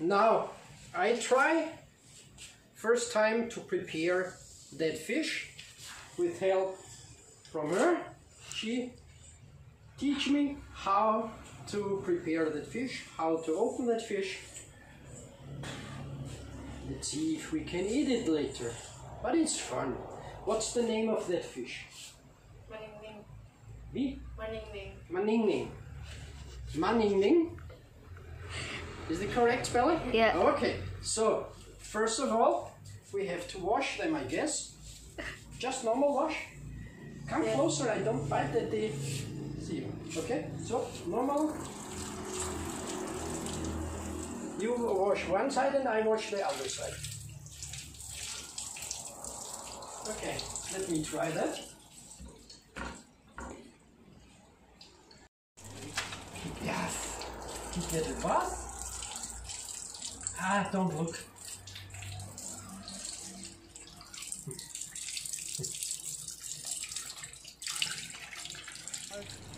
Now I try first time to prepare that fish with help from her. She teach me how to prepare that fish, how to open that fish. Let's see if we can eat it later, but it's fun. What's the name of that fish? Maning-ning. Me? Maning-ning. Maning-ning. Maning-ning? Is the correct spelling? Yeah. Okay, so first of all, we have to wash them, I guess. Just normal wash. Come closer, I don't bite that they see you. Okay, so normal. You wash one side and I wash the other side. Okay, let me try that. Yes! Give that a bath. Ah, don't look.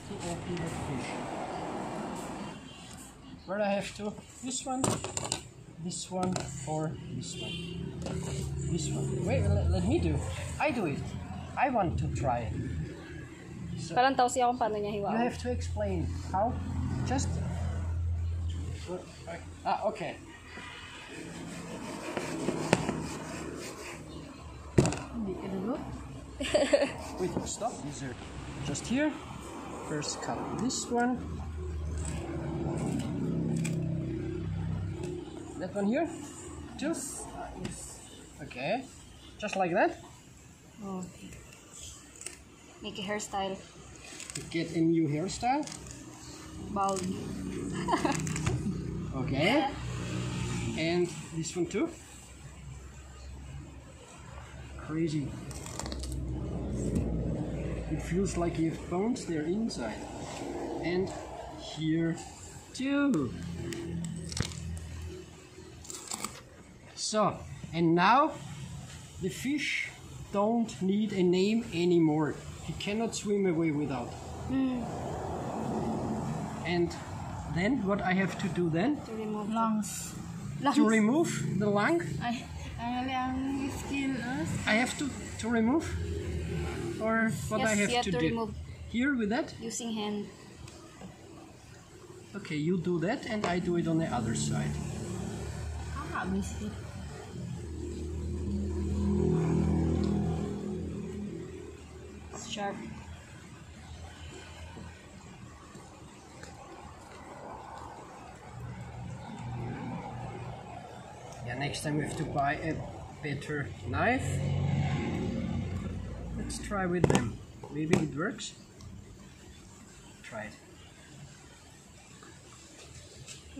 To open the fish. Where I have to? This one, or this one. This one. Wait, let me do. I do it. I want to try it. So, you have to explain how. Just. Ah, okay. Wait, stop. These are just here. First, cut this one. That one here. Just okay. Just like that. Oh. Make a hairstyle. Get a new hairstyle. Bald. Okay. And this one too. Crazy. It feels like you have bones there inside. And here too. So, and now the fish don't need a name anymore. He cannot swim away without. Mm. And then what I have to do then? To remove lungs. To remove the lung? I have to remove? Or what yes, I have to do? Here with that? Using hand. Okay, you do that and I do it on the other side. Ah, missed it. It's sharp. Yeah, next time we have to buy a better knife. Let's try with them. Maybe it works. Try it.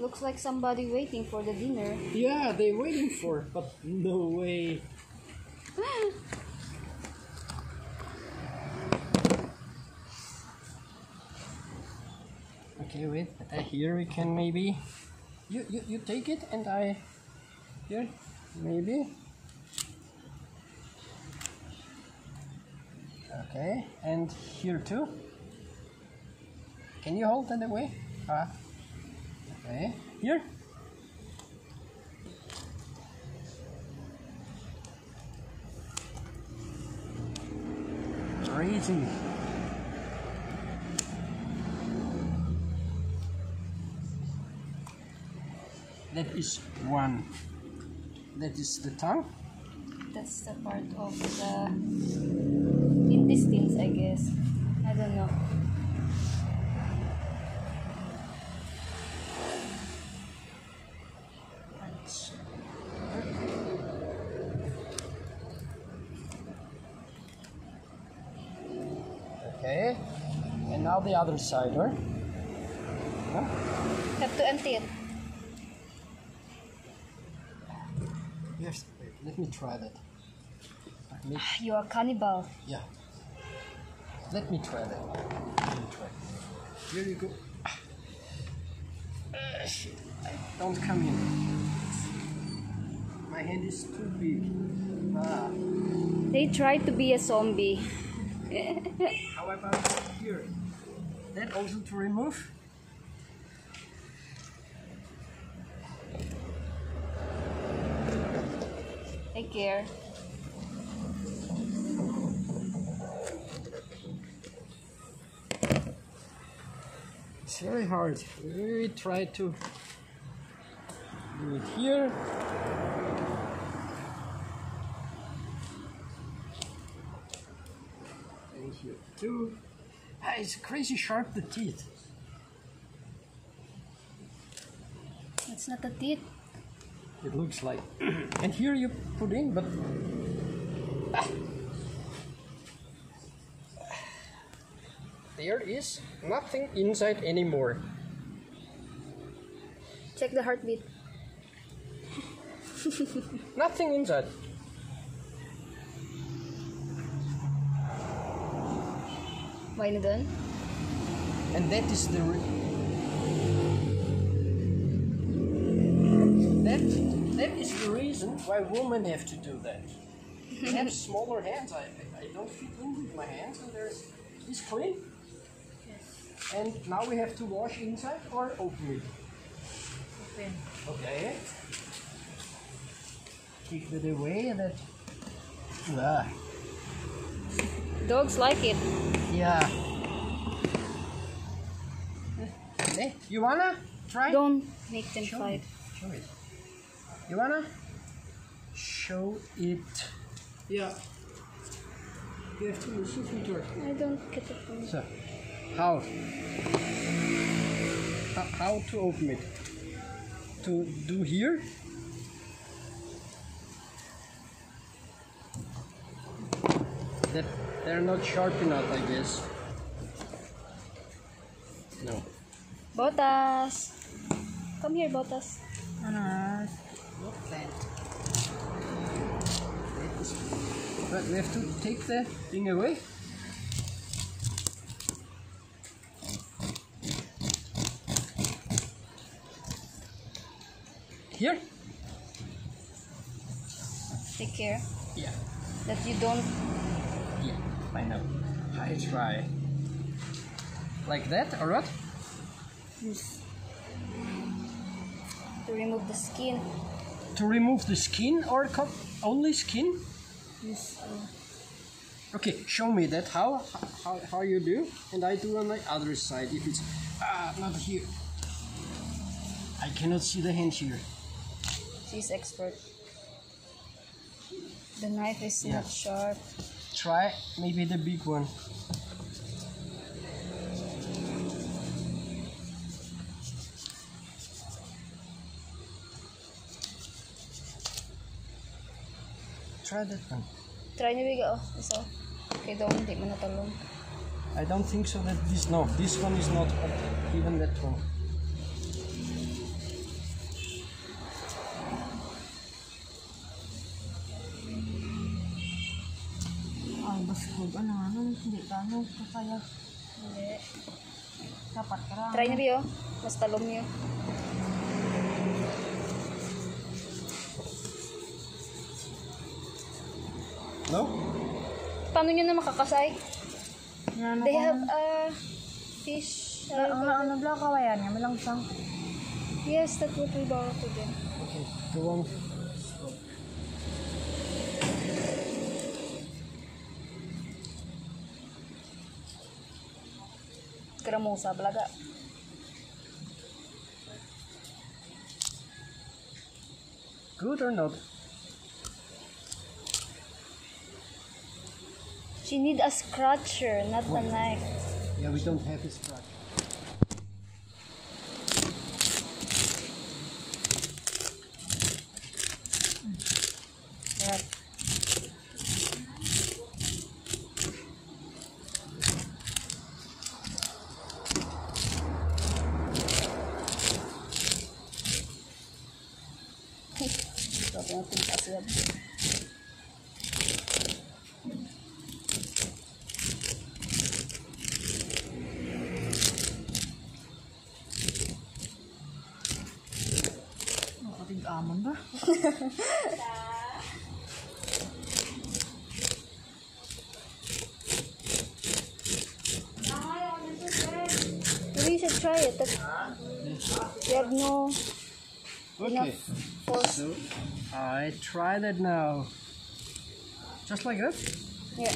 Looks like somebody waiting for the dinner. Yeah, they're waiting for it, but no way. Okay, wait. Here we can maybe. You take it and I. Here, maybe. Okay, and here too. Can you hold that away? Ah, okay. Here. Crazy. That is one. That is the tongue. That's the part of the. Intestines, I guess. I don't know. Okay. And now the other side, right? Huh? Have to empty it. Yes. Wait, let me try that. You are cannibal. Yeah. Let me try that. Let me try. Here you go. Shit. Don't come in. My hand is too big. Ah. They try to be a zombie. How about here? That also to remove? Take care. It's very hard. We try to do it here. And here too. Ah, it's crazy sharp, the teeth. It's not the teeth. It looks like. And here you put in, but... Ah. There is nothing inside anymore. Check the heartbeat. Nothing inside. Why not done? And that is the... That is the reason why women have to do that. They have smaller hands. I don't fit in with my hands, and there's... It's clean. And now we have to wash inside or open it? Open. Okay. Keep it away and that... Ah. Dogs like it. Yeah. Hey, you wanna try? Don't make them fight. Show it. You wanna? Show it. Yeah. You have to use it with. I don't get it. So. How to open it? To do here? That they're not sharp enough, I guess. No. Botas! Come here, Botas. Not that. Right, we have to take the thing away. Here. Take care. Yeah. That you don't. Yeah, I know. I try. Like that, or what? Yes. To remove the skin. To remove the skin or only skin? Yes. Okay, show me that how you do, and I do on the other side if it's not here. I cannot see the hand here. She's expert. The knife is not sharp. Try maybe the big one. Try that one. Try the big one. Okay, don't take me alone. I don't think so that this, no, this one is not even that one. Try nyo rin yun. Mas talong nyo. No? Paano nyo na makakasay? They have a fish. Ano ba kawayan niya? Malangsang. Yes, that would be better to them. Okay, go on. Kremosa balaga. Good or not? She need a scratcher, not a knife. Yeah, we don't have a scratcher. We should try it. We have no. Okay. Enough force. So I try that now. Just like this? Yeah.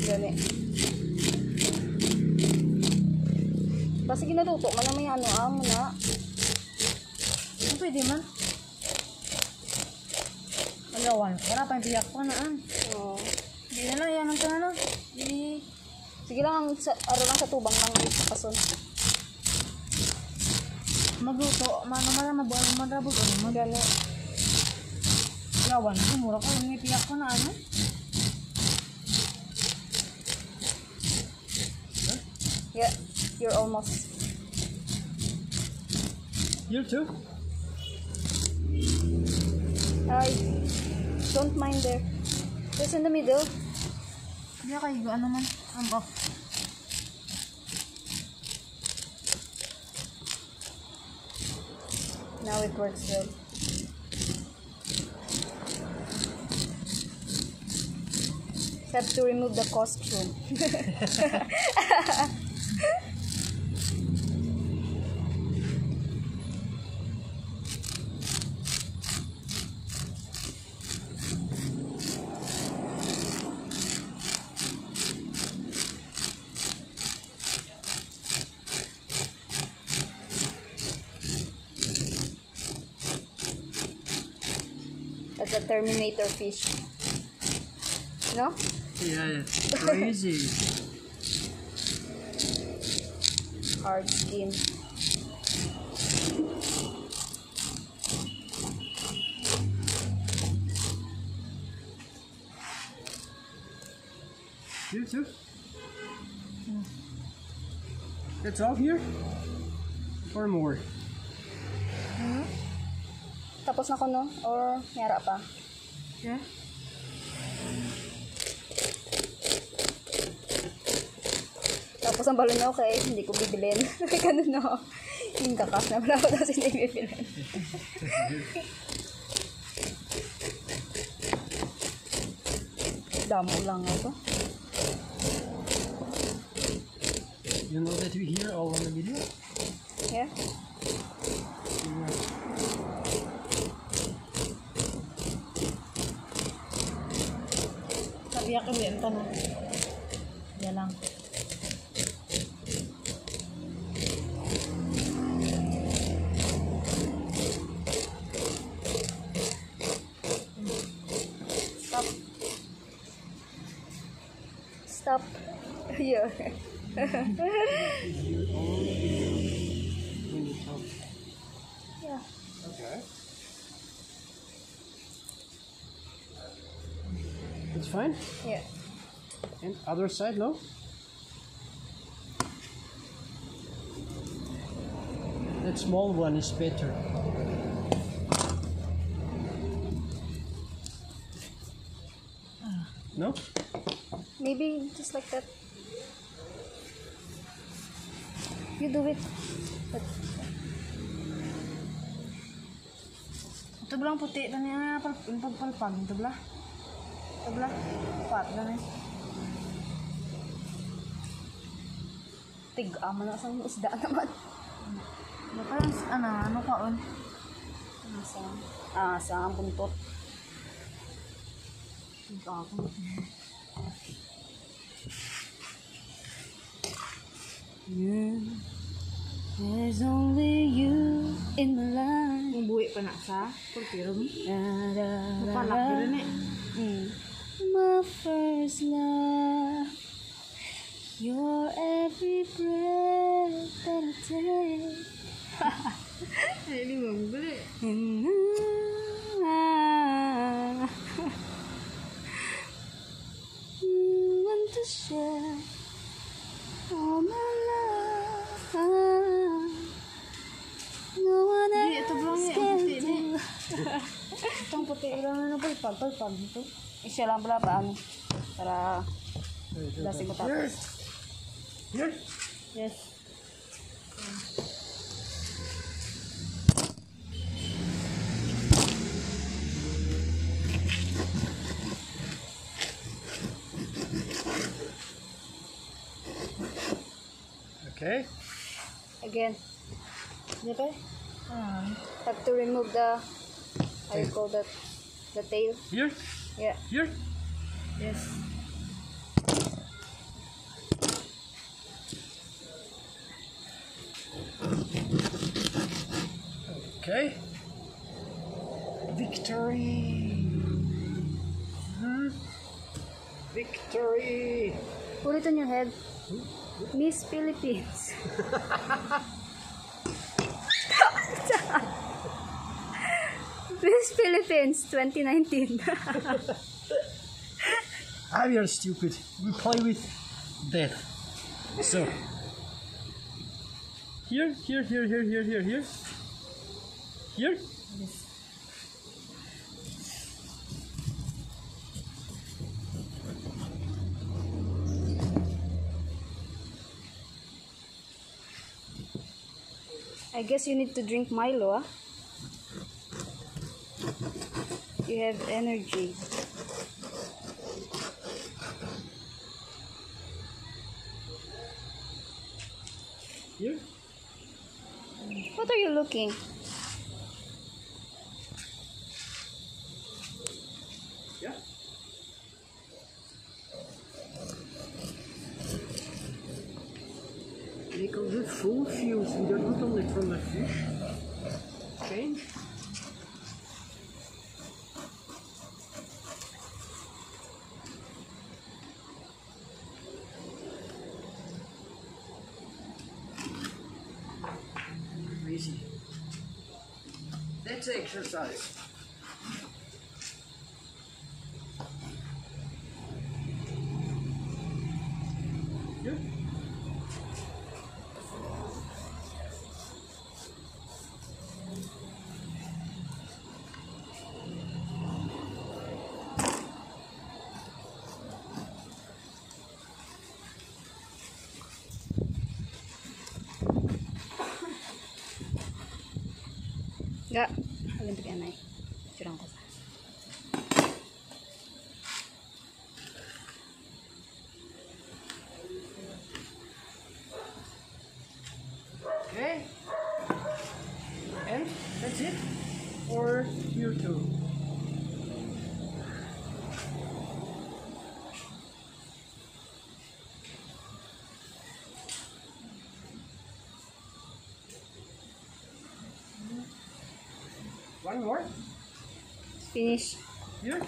Gani. Basta ginaluto man na may ano muna. Ano pwede man? Magawan. Wala pa yung biyak ko na ah. Oo. Hindi na lang. Yan ang sana. Hindi. Sige lang. Aro lang sa tubang lang. Kapasun. Magluto. Mano mabuhay. Madrabog. Gani. Magawan. Mura ko. May biyak ko na ano. Yeah, you're almost. You too? I don't mind there. Just in the middle. Yeah, kayo, ano man? I'm off. Now it works well. Except to remove the costume. That's a Terminator fish. No? Yeah, crazy. Hard skin. You too? Mm. That's all here? Or more? Mm-hmm. Tapos na ko no? Or mayara pa? Yeah. Tapos ang balon niya, okay, hindi ko bibilin. Ganun na ako. Yung kakas na wala ko tapos hindi bibilin. Damo lang ako. You know that we hear all on the video? Yeah. Sabihan kami ang tanong. Yan lang. Stop here. Yeah. Okay. It's fine? Yeah. And other side, no? That small one is better. No? Maybe just like that. You do it. Ito blang puti. Ito na yung pagpalpag. Ito blang. Ito blang. Pat. Ito na. Tig-ama na sa isda naman. Parang ano kaon? Asang. Asang puntot. Tig-ama. You, there's only you in my life. Bubuhay pa na sa kultiro mo. Napalak ko rin eh. My first love, your every breath that I take. Ay, di mo bali. You want to share all my love. No one else can do. Itong puti ilan na palpag dito. Isya lang pala paano. Para lasing mo tapos. Here? Yes. Okay. Again. Have to remove the How you call that? The tail? Here? Yeah. Here? Yes. Okay. Victory! Victory! Put it on your head. Miss Philippines. Miss Philippines 2019. Ah, we are stupid. We play with death. So here. Yes. I guess you need to drink Milo, huh? You have energy. Here? What are you looking? Yeah. We call it full fuse. We don't look only from the fish. Okay. That's exercise. Yeah. Enggak, kalian pakai naik curang kota. Okay, and that's it for here too. One more. Finish. Here.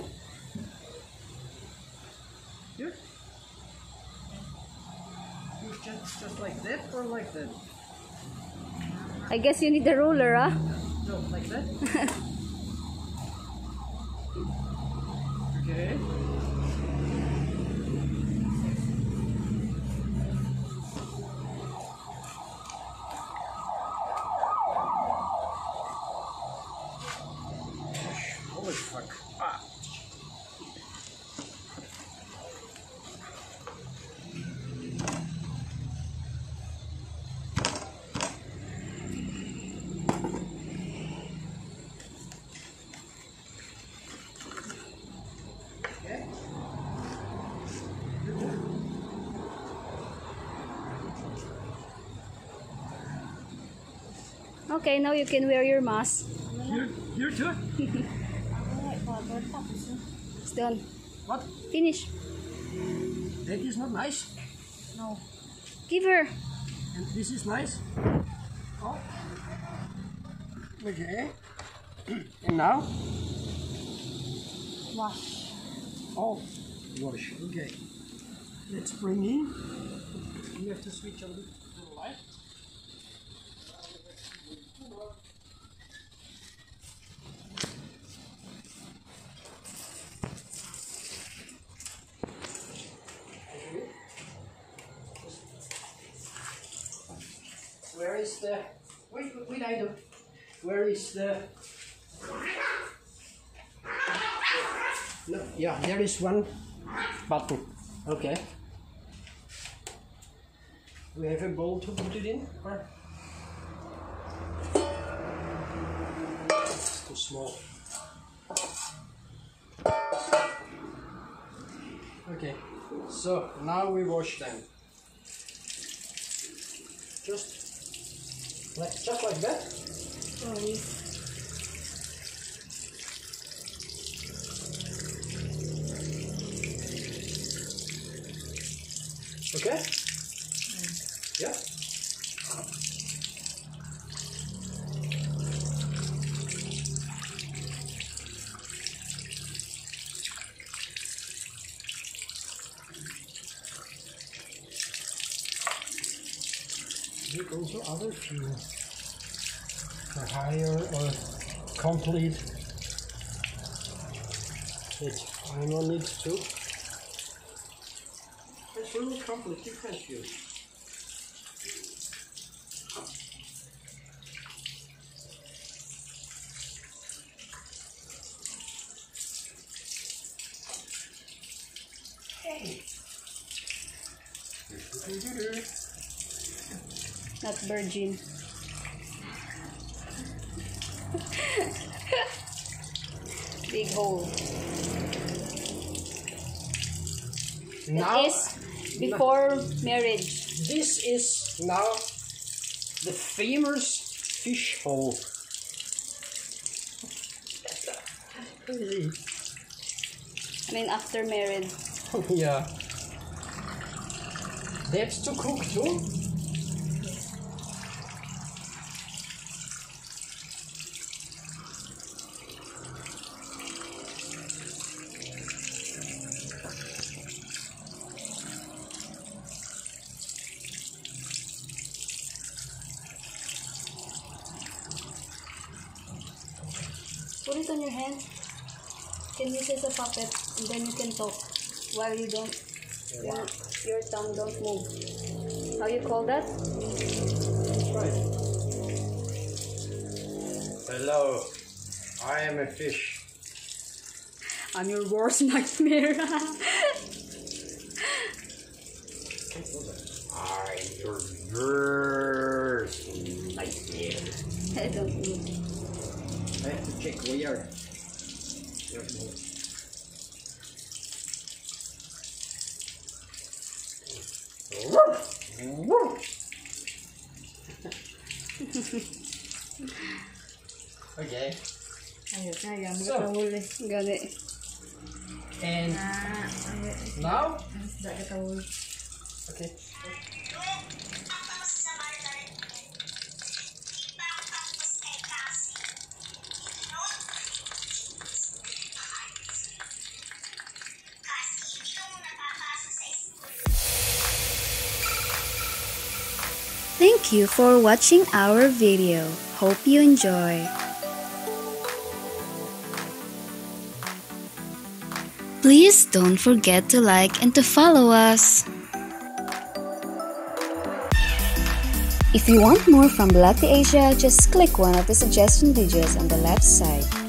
Here. Just like that or like that? I guess you need the ruler, huh? No, like that. Okay. Okay, now you can wear your mask. Here too? It's done. What? Finish. That is not nice. No. Give her. And this is nice. Oh. Okay. And now? Wash. Oh, wash. Okay. Let's bring in. We have to switch on the light. Where is the... Wait, I do. Where is the... No, yeah, there is one button. Okay. We have a bowl to put it in? Or? It's too small. Okay, so now we wash them. Just like that. Oh. Okay? Yeah? There's also other few are higher or complete. It's I'm on it too. It's really complete, you can't use. Hey! Not virgin. Big hole. Now, that is before marriage. This is now the famous fish hole. I mean after marriage. Yeah. That's to cook too. Put it on your hand. Can use as a puppet, and then you can talk while you don't. Your tongue don't move. How you call that? Right. Hello, I am a fish. I'm your worst nightmare. I'm your worst nightmare. I don't know. I have to check where you are. Okay. So, got it. And now? Okay. Thank you for watching our video. Hope you enjoy. Please don't forget to like and to follow us. If you want more from Lucky Asia, just click one of the suggestion videos on the left side.